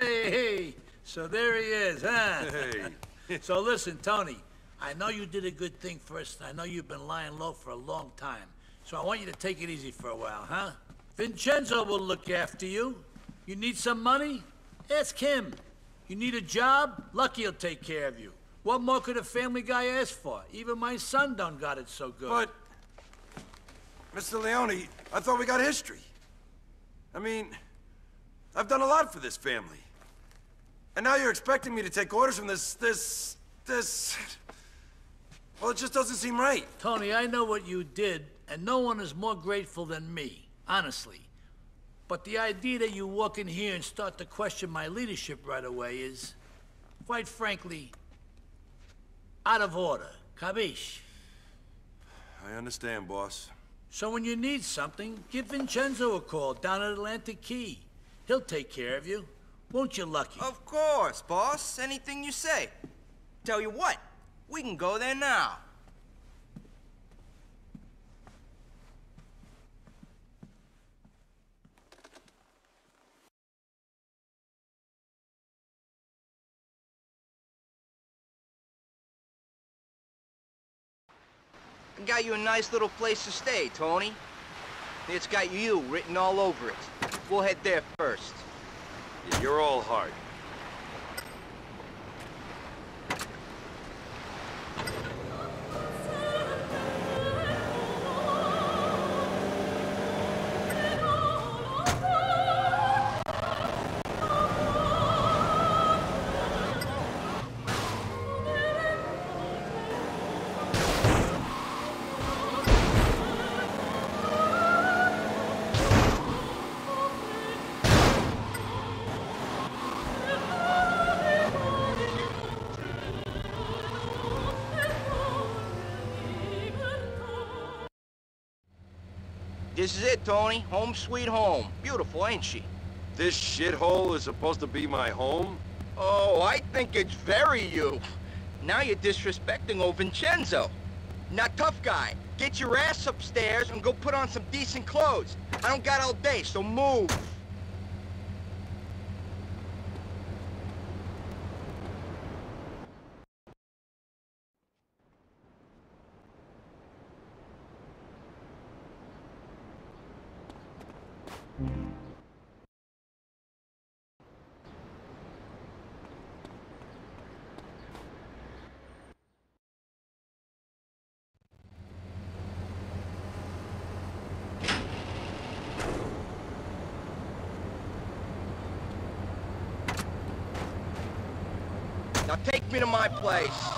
Hey, so there he is, huh? Hey. So listen, Tony, I know you did a good thing for us, and I know you've been lying low for a long time. So I want you to take it easy for a while, huh? Vincenzo will look after you. You need some money? Ask him. You need a job? Lucky will take care of you. What more could a family guy ask for? Even my son done got it so good. But, Mr. Leone, I thought we got history. I mean, I've done a lot for this family. And now you're expecting me to take orders from this... Well, it just doesn't seem right. Tony, I know what you did, and no one is more grateful than me, honestly. But the idea that you walk in here and start to question my leadership right away is, quite frankly, out of order. Capisci? I understand, boss. So when you need something, give Vincenzo a call down at Atlantic Key. He'll take care of you. Won't you, Lucky? Of course, boss. Anything you say. Tell you what, we can go there now. I got you a nice little place to stay, Tony. It's got you written all over it. We'll head there first. Yeah, you're all hard. This is it, Tony. Home sweet home. Beautiful, ain't she? This shithole is supposed to be my home? Oh, I think it's very you. Now you're disrespecting old Vincenzo. Now, tough guy, get your ass upstairs and go put on some decent clothes. I don't got all day, so move. Now take me to my place.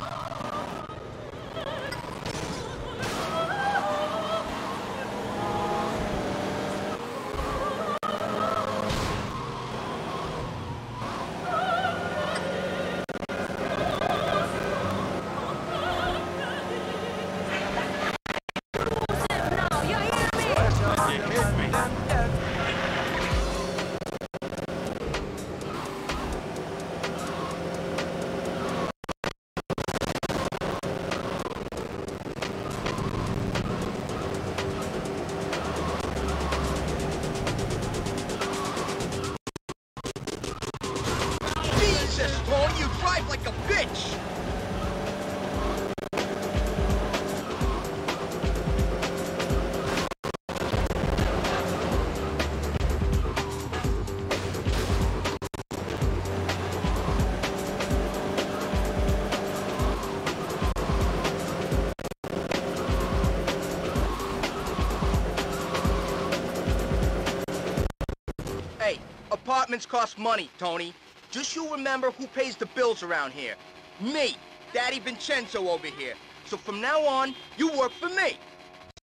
Apartments cost money, Tony. Just you remember who pays the bills around here. Me, Daddy Vincenzo over here. So from now on, you work for me.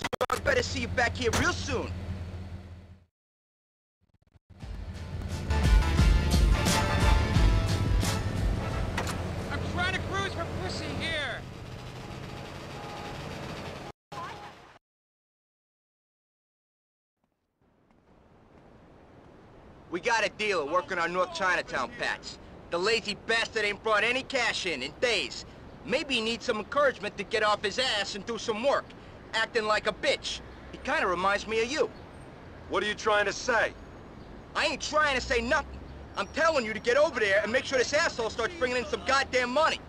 So I better see you back here real soon. I'm trying to cruise for pussy here. We got a dealer working on North Chinatown patch. The lazy bastard ain't brought any cash in days. Maybe he needs some encouragement to get off his ass and do some work. Acting like a bitch. He kinda reminds me of you. What are you trying to say? I ain't trying to say nothing. I'm telling you to get over there and make sure this asshole starts bringing in some goddamn money.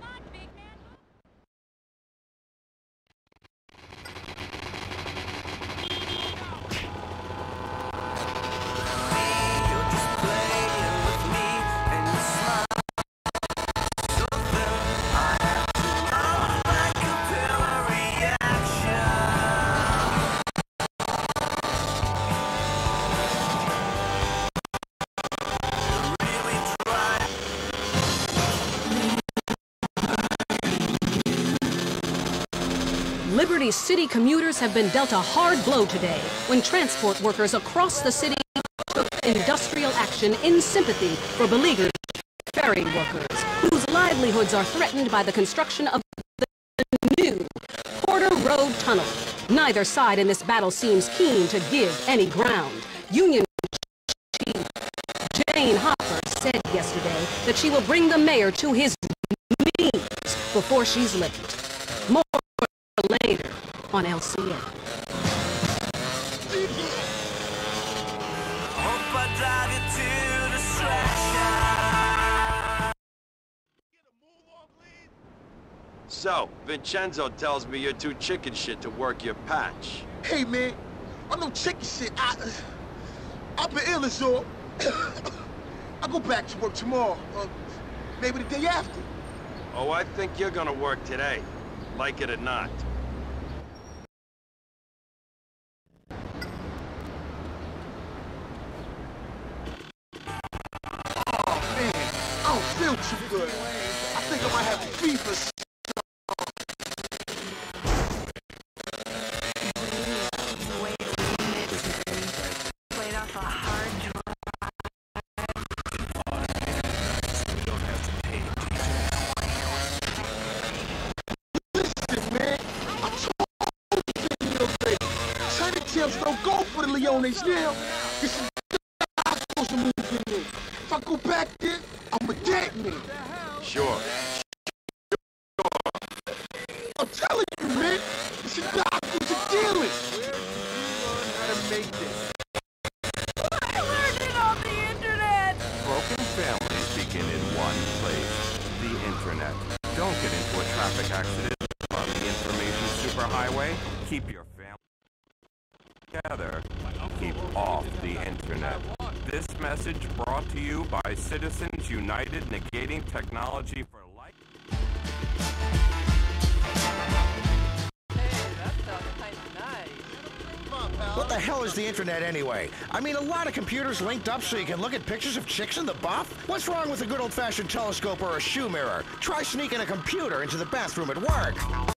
Come on, big man. Liberty City commuters have been dealt a hard blow today when transport workers across the city took industrial action in sympathy for beleaguered ferry workers whose livelihoods are threatened by the construction of the new Porter Road Tunnel. Neither side in this battle seems keen to give any ground. Union Chief Jane Hopper said yesterday that she will bring the mayor to his knees before she's licked. More later on LCN. So, Vincenzo tells me you're too chicken shit to work your patch. Hey man, I'm no chicken shit. I've been ill as all. I'll go back to work tomorrow, or maybe the day after. Oh, I think you're gonna work today, like it or not. I feel too good. I think I might have fever. Played off a hard drive. We don't have to pay. Listen, man. I told you the other day. China Towns don't go for the Leones now. This is not supposed to move in there. If I go back there, I'm a dead man. Sure. I'm telling you, man. This is not who to deal with. How to make this. I learned it on the internet. Broken families begin in one place. The internet. Don't get into a traffic accident on the information superhighway. Keep your family together. Keep off the internet. This message brought to you by Citizens United, negating technology for life. Hey, that sounds kind of nice. What the hell is the internet anyway? I mean, a lot of computers linked up so you can look at pictures of chicks in the buff? What's wrong with a good old-fashioned telescope or a shoe mirror? Try sneaking a computer into the bathroom at work.